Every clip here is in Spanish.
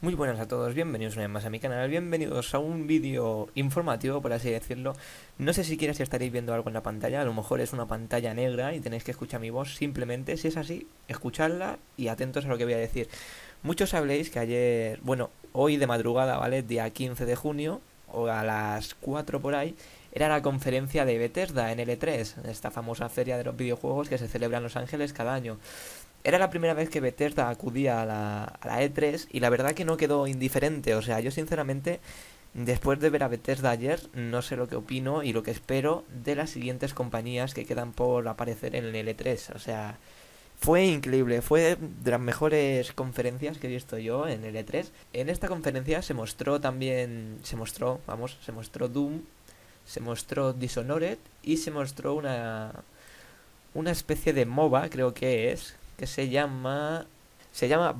Muy buenas a todos, bienvenidos una vez más a mi canal, bienvenidos a un vídeo informativo, por así decirlo. No sé siquiera si estaréis viendo algo en la pantalla, a lo mejor es una pantalla negra y tenéis que escuchar mi voz, simplemente, si es así, escuchadla y atentos a lo que voy a decir. Muchos sabréis que ayer, bueno, hoy de madrugada, ¿vale?, día 15 de junio, o a las 4 por ahí, era la conferencia de Bethesda en E3, esta famosa feria de los videojuegos que se celebra en Los Ángeles cada año. Era la primera vez que Bethesda acudía a la E3 y la verdad que no quedó indiferente. O sea, yo sinceramente, después de ver a Bethesda ayer, no sé lo que opino y lo que espero de las siguientes compañías que quedan por aparecer en el E3. O sea, fue increíble, fue de las mejores conferencias que he visto yo en el E3. En esta conferencia se mostró también, se mostró Doom, se mostró Dishonored y se mostró una especie de MOBA, creo que es, que se llama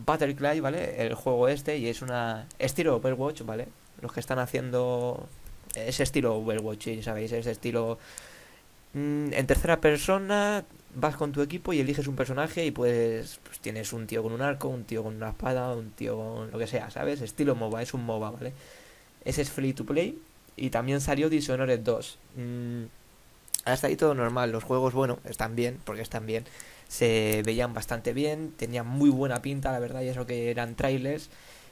Battlecry, ¿vale? El juego este, y es una estilo Overwatch, ¿vale? Los que están haciendo ese estilo Overwatch, ¿sí? ¿Sabéis? Ese estilo en tercera persona, vas con tu equipo y eliges un personaje y pues tienes un tío con un arco, un tío con una espada, un tío con lo que sea, ¿sabes? Estilo MOBA, es un MOBA, ¿vale? Ese es free to play y también salió Dishonored 2. Hasta ahí todo normal, los juegos, bueno, están bien, porque están bien. Se veían bastante bien, tenían muy buena pinta, la verdad, y eso que eran trailers,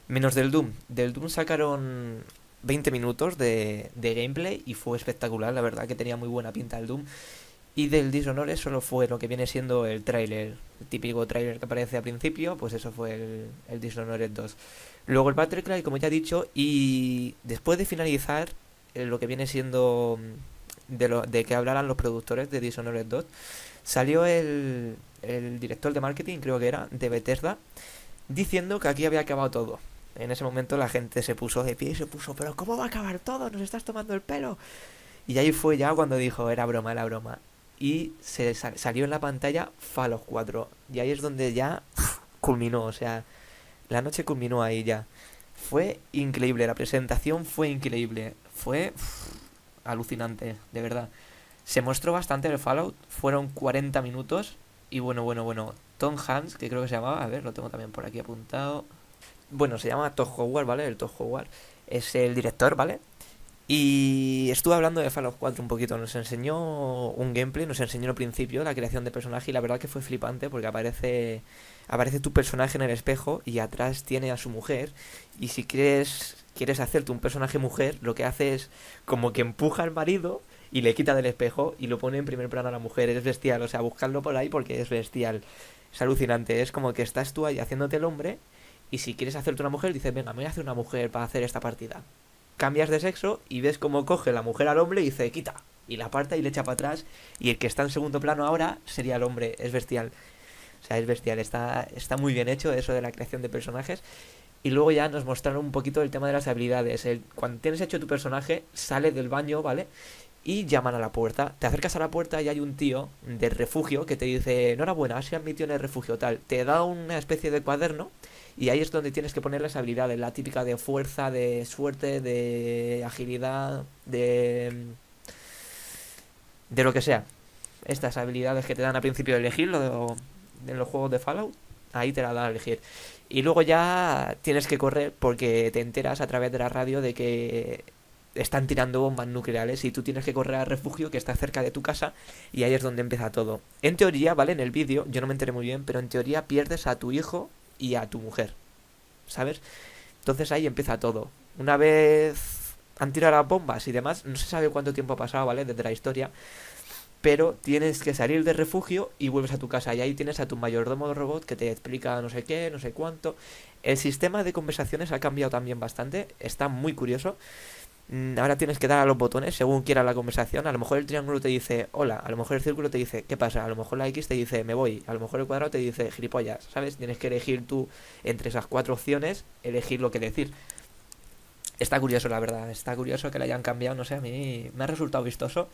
menos del Doom. Del Doom sacaron 20 minutos de gameplay y fue espectacular, la verdad que tenía muy buena pinta el Doom. Y del Dishonored solo fue lo que viene siendo el trailer, el típico trailer que aparece al principio, pues eso fue el Dishonored 2. Luego el Battlecry, como ya he dicho, y después de finalizar lo que viene siendo de que hablaran los productores de Dishonored 2, salió el director de marketing, creo que era, de Bethesda, diciendo que aquí había acabado todo. En ese momento la gente se puso de pie y se puso, pero ¿cómo va a acabar todo? Nos estás tomando el pelo. Y ahí fue ya cuando dijo, era broma, era broma. Y se salió en la pantalla Fallout 4. Y ahí es donde ya culminó, o sea, la noche culminó ahí ya. Fue increíble, la presentación fue increíble, fue alucinante, de verdad. Se mostró bastante el Fallout, fueron 40 minutos y bueno, Tom Hanks, que creo que se llamaba, a ver, lo tengo también por aquí apuntado. Bueno, se llama Todd Howard, ¿vale? El Todd Howard es el director, ¿vale? Y estuve hablando de Fallout 4 un poquito, nos enseñó un gameplay, nos enseñó al principio la creación de personaje y la verdad que fue flipante porque aparece tu personaje en el espejo y atrás tiene a su mujer y si quieres hacerte un personaje mujer, lo que hace es como que empuja al marido y le quita del espejo y lo pone en primer plano a la mujer. Es bestial, o sea, buscarlo por ahí porque es bestial. Es alucinante, es como que estás tú ahí haciéndote el hombre y si quieres hacerte una mujer dices, venga, me voy a hacer una mujer para hacer esta partida. Cambias de sexo y ves cómo coge la mujer al hombre y dice, quita. Y la aparta y le echa para atrás y el que está en segundo plano ahora sería el hombre. Es bestial. O sea, es bestial, está muy bien hecho eso de la creación de personajes. Y luego ya nos mostraron un poquito el tema de las habilidades. Cuando tienes hecho tu personaje, sale del baño, ¿vale? Y llaman a la puerta, te acercas a la puerta y hay un tío del refugio que te dice, enhorabuena, has sido admitido en el refugio tal. Te da una especie de cuaderno y ahí es donde tienes que poner las habilidades, la típica de fuerza, de suerte, de agilidad, de lo que sea. Estas habilidades que te dan al principio de elegir en los juegos de Fallout, ahí te la dan a elegir. Y luego ya tienes que correr porque te enteras a través de la radio de que están tirando bombas nucleares y tú tienes que correr al refugio que está cerca de tu casa y ahí es donde empieza todo. En teoría, ¿vale? En el vídeo, yo no me enteré muy bien, pero en teoría pierdes a tu hijo y a tu mujer, ¿sabes? Entonces ahí empieza todo. Una vez han tirado las bombas y demás, no se sabe cuánto tiempo ha pasado, ¿vale? Desde la historia, pero tienes que salir del refugio y vuelves a tu casa y ahí tienes a tu mayordomo robot que te explica no sé qué, no sé cuánto. El sistema de conversaciones ha cambiado también bastante, está muy curioso. Ahora tienes que dar a los botones según quiera la conversación. A lo mejor el triángulo te dice hola, a lo mejor el círculo te dice ¿qué pasa? A lo mejor la X te dice me voy, a lo mejor el cuadrado te dice gilipollas, ¿sabes? Tienes que elegir tú entre esas cuatro opciones, elegir lo que decir. Está curioso, la verdad, está curioso que la hayan cambiado, no sé, a mí me ha resultado vistoso.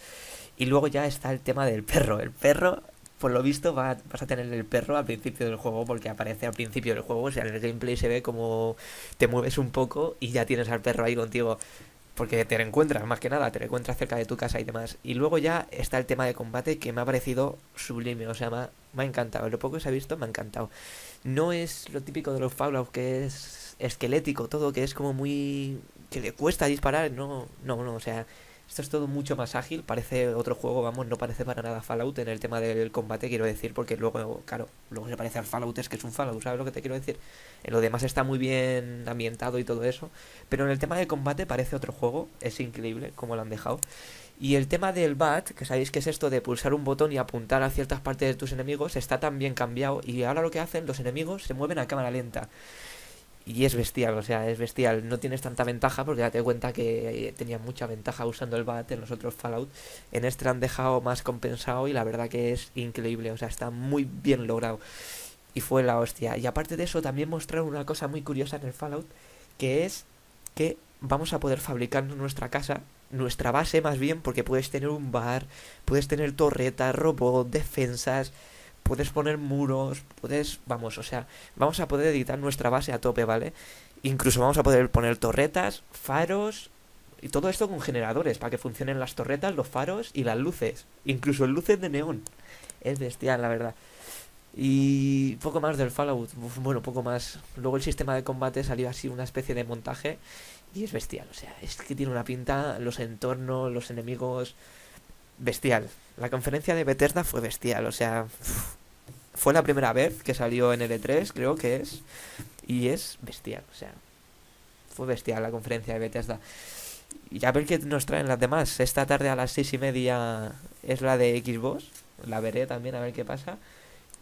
Y luego ya está el tema del perro. El perro, por lo visto, vas a tener el perro al principio del juego porque aparece al principio del juego. O sea, en el gameplay se ve como te mueves un poco y ya tienes al perro ahí contigo. porque te lo encuentras, más que nada, te lo encuentras cerca de tu casa y demás. Y luego ya está el tema de combate, que me ha parecido sublime, o sea, me ha encantado. Lo poco que se ha visto me ha encantado. No es lo típico de los Fallout, que es esquelético todo, que es como muy... que le cuesta disparar, no, o sea... Esto es todo mucho más ágil, parece otro juego, vamos, no parece para nada Fallout en el tema del combate, quiero decir, porque luego, claro, luego se parece al Fallout, es que es un Fallout, ¿sabes lo que te quiero decir? Lo demás está muy bien ambientado y todo eso, pero en el tema del combate parece otro juego, es increíble como lo han dejado. Y el tema del VAT, que sabéis que es esto de pulsar un botón y apuntar a ciertas partes de tus enemigos, está también cambiado, y ahora lo que hacen, los enemigos se mueven a cámara lenta. Y es bestial, o sea, es bestial. No tienes tanta ventaja porque date cuenta que tenía mucha ventaja usando el VAT en los otros Fallout. En este lo han dejado más compensado y la verdad que es increíble, o sea, está muy bien logrado. Y fue la hostia. Y aparte de eso, también mostraron una cosa muy curiosa en el Fallout, que es que vamos a poder fabricar nuestra casa, nuestra base más bien, porque puedes tener un bar, puedes tener torretas, robots, defensas... Puedes poner muros, puedes... Vamos, o sea, vamos a poder editar nuestra base a tope, ¿vale? Incluso vamos a poder poner torretas, faros... Y todo esto con generadores, para que funcionen las torretas, los faros y las luces. Incluso luces de neón. Es bestial, la verdad. Y poco más del Fallout. Bueno, poco más. Luego el sistema de combate salió así, una especie de montaje. Y es bestial, o sea, es que tiene una pinta... Los entornos, los enemigos... Bestial. La conferencia de Bethesda fue bestial, o sea, fue la primera vez que salió en el E3, creo que es, y es bestial, o sea, fue bestial la conferencia de Bethesda. Y a ver qué nos traen las demás. Esta tarde a las 6:30 es la de Xbox, la veré también a ver qué pasa.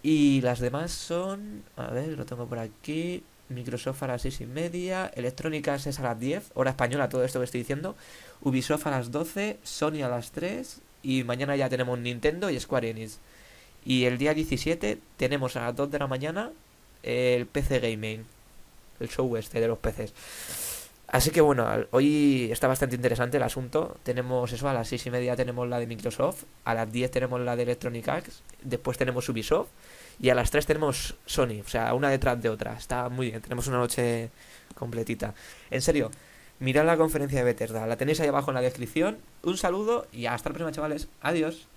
Y las demás son, a ver, lo tengo por aquí, Microsoft a las 6:30, Electronic Arts es a las 10, hora española todo esto que estoy diciendo, Ubisoft a las 12, Sony a las 3... Y mañana ya tenemos Nintendo y Square Enix. Y el día 17 tenemos a las 2 de la mañana el PC Gaming. El show este de los PCs. Así que bueno, hoy está bastante interesante el asunto. Tenemos eso, a las 6:30 tenemos la de Microsoft. A las 10 tenemos la de Electronic Arts. Después tenemos Ubisoft. Y a las 3 tenemos Sony. O sea, una detrás de otra. Está muy bien. Tenemos una noche completita. En serio. Mirad la conferencia de Bethesda, la tenéis ahí abajo en la descripción. Un saludo y hasta la próxima, chavales. Adiós.